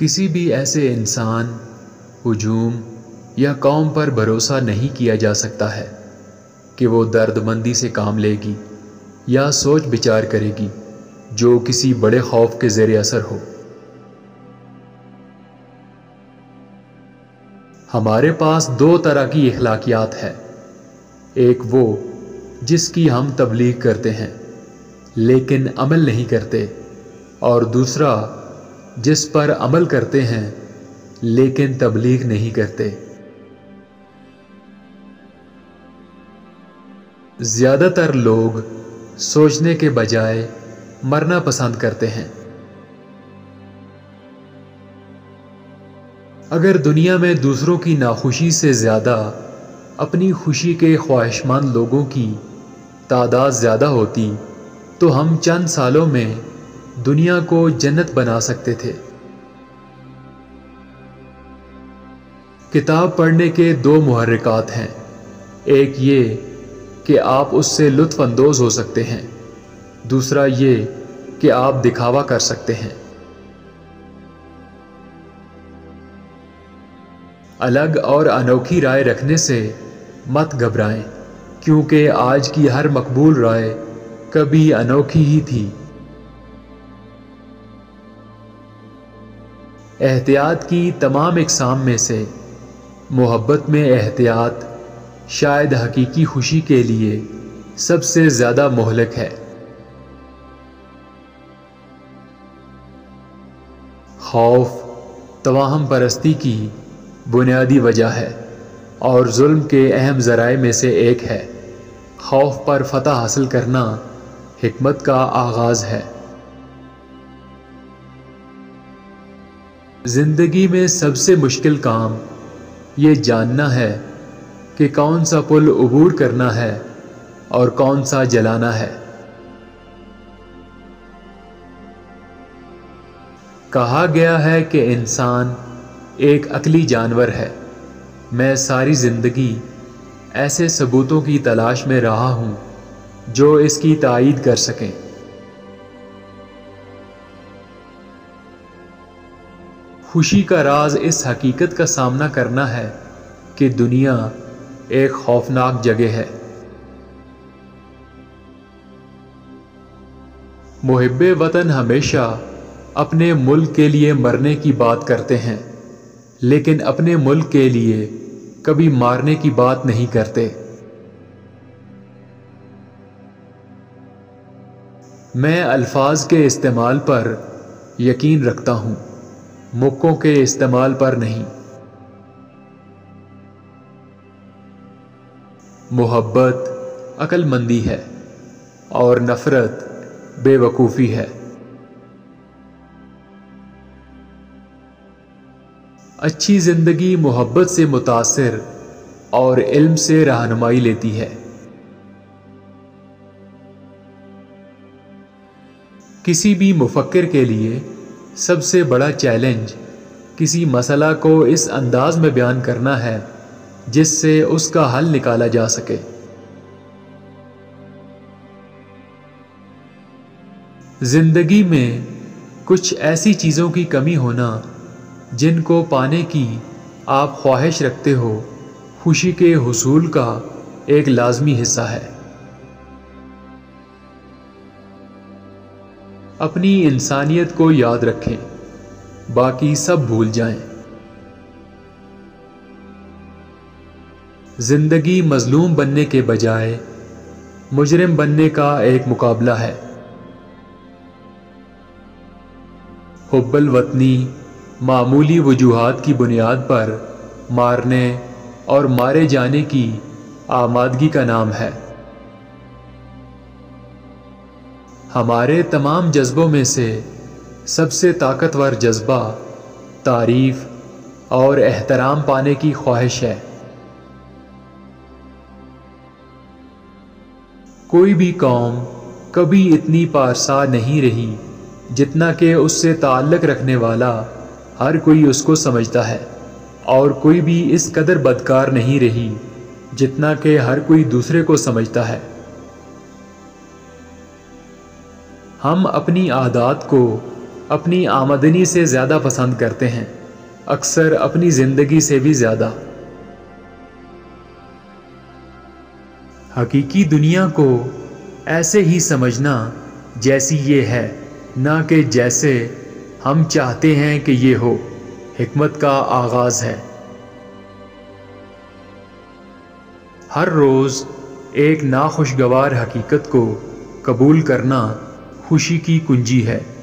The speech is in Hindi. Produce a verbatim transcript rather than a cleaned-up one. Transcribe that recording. किसी भी ऐसे इंसान, हुजूम या कौम पर भरोसा नहीं किया जा सकता है कि वो दर्दमंदी से काम लेगी या सोच विचार करेगी जो किसी बड़े खौफ के ज़ेरे असर हो। हमारे पास दो तरह की इखलाकियात है, एक वो जिसकी हम तबलीग करते हैं लेकिन अमल नहीं करते, और दूसरा जिस पर अमल करते हैं लेकिन तबलीग नहीं करते। ज़्यादातर लोग सोचने के बजाय मरना पसंद करते हैं। अगर दुनिया में दूसरों की नाखुशी से ज़्यादा अपनी खुशी के ख्वाहिशमंद लोगों की तादाद ज़्यादा होती तो हम चंद सालों में दुनिया को जन्नत बना सकते थे। किताब पढ़ने के दो मुहर्रिकात हैं, एक ये कि आप उससे लुत्फ़अंदोज़ हो सकते हैं, दूसरा ये कि आप दिखावा कर सकते हैं। अलग और अनोखी राय रखने से मत घबराएं, क्योंकि आज की हर मकबूल राय कभी अनोखी ही थी। एहतियात की तमाम इकसाम में से मोहब्बत में एहतियात शायद हकीकी खुशी के लिए सबसे ज़्यादा मोहलक है। खौफ तवाहम परस्ती की बुनियादी वजह है और जुल्म के अहम ज़राए में से एक है। खौफ पर फतह हासिल करना हिकमत का आगाज़ है। ज़िंदगी में सबसे मुश्किल काम ये जानना है कि कौन सा पुल उबूर करना है और कौन सा जलाना है। कहा गया है कि इंसान एक अकली जानवर है। मैं सारी ज़िंदगी ऐसे सबूतों की तलाश में रहा हूँ जो इसकी तायीद कर सकें। खुशी का राज इस हकीकत का सामना करना है कि दुनिया एक खौफनाक जगह है। मुहिब्बे वतन हमेशा अपने मुल्क के लिए मरने की बात करते हैं लेकिन अपने मुल्क के लिए कभी मारने की बात नहीं करते। मैं अल्फाज के इस्तेमाल पर यकीन रखता हूँ, मुक्कों के इस्तेमाल पर नहीं। मोहब्बत अक्लमंदी है और नफ़रत बेवकूफ़ी है। अच्छी ज़िंदगी मोहब्बत से मुतासिर और इल्म से रहनुमाई लेती है। किसी भी मुफक्किर के लिए सबसे बड़ा चैलेंज किसी मसला को इस अंदाज में बयान करना है जिससे उसका हल निकाला जा सके। ज़िंदगी में कुछ ऐसी चीज़ों की कमी होना जिनको पाने की आप ख्वाहिश रखते हो, खुशी के हुसूल का एक लाजमी हिस्सा है। अपनी इंसानियत को याद रखें, बाकी सब भूल जाएं। ज़िंदगी मज़लूम बनने के बजाय मुजरिम बनने का एक मुकाबला है। हुब्बल वतनी मामूली वजूहात की बुनियाद पर मारने और मारे जाने की आमादगी का नाम है। हमारे तमाम जज्बों में से सबसे ताकतवर जज्बा तारीफ और एहतराम पाने की ख्वाहिश है। कोई भी कौम कभी इतनी पारसा नहीं रही जितना कि उससे ताल्लुक़ रखने वाला हर कोई उसको समझता है, और कोई भी इस कदर बदकार नहीं रही जितना कि हर कोई दूसरे को समझता है। हम अपनी आदत को अपनी आमदनी से ज़्यादा पसंद करते हैं, अक्सर अपनी ज़िंदगी से भी ज़्यादा। हकीकी दुनिया को ऐसे ही समझना जैसी ये है, ना कि जैसे हम चाहते हैं कि ये हो, हिकमत का आगाज़ है। हर रोज़ एक नाखुशगवार हकीकत को कबूल करना खुशी की कुंजी है।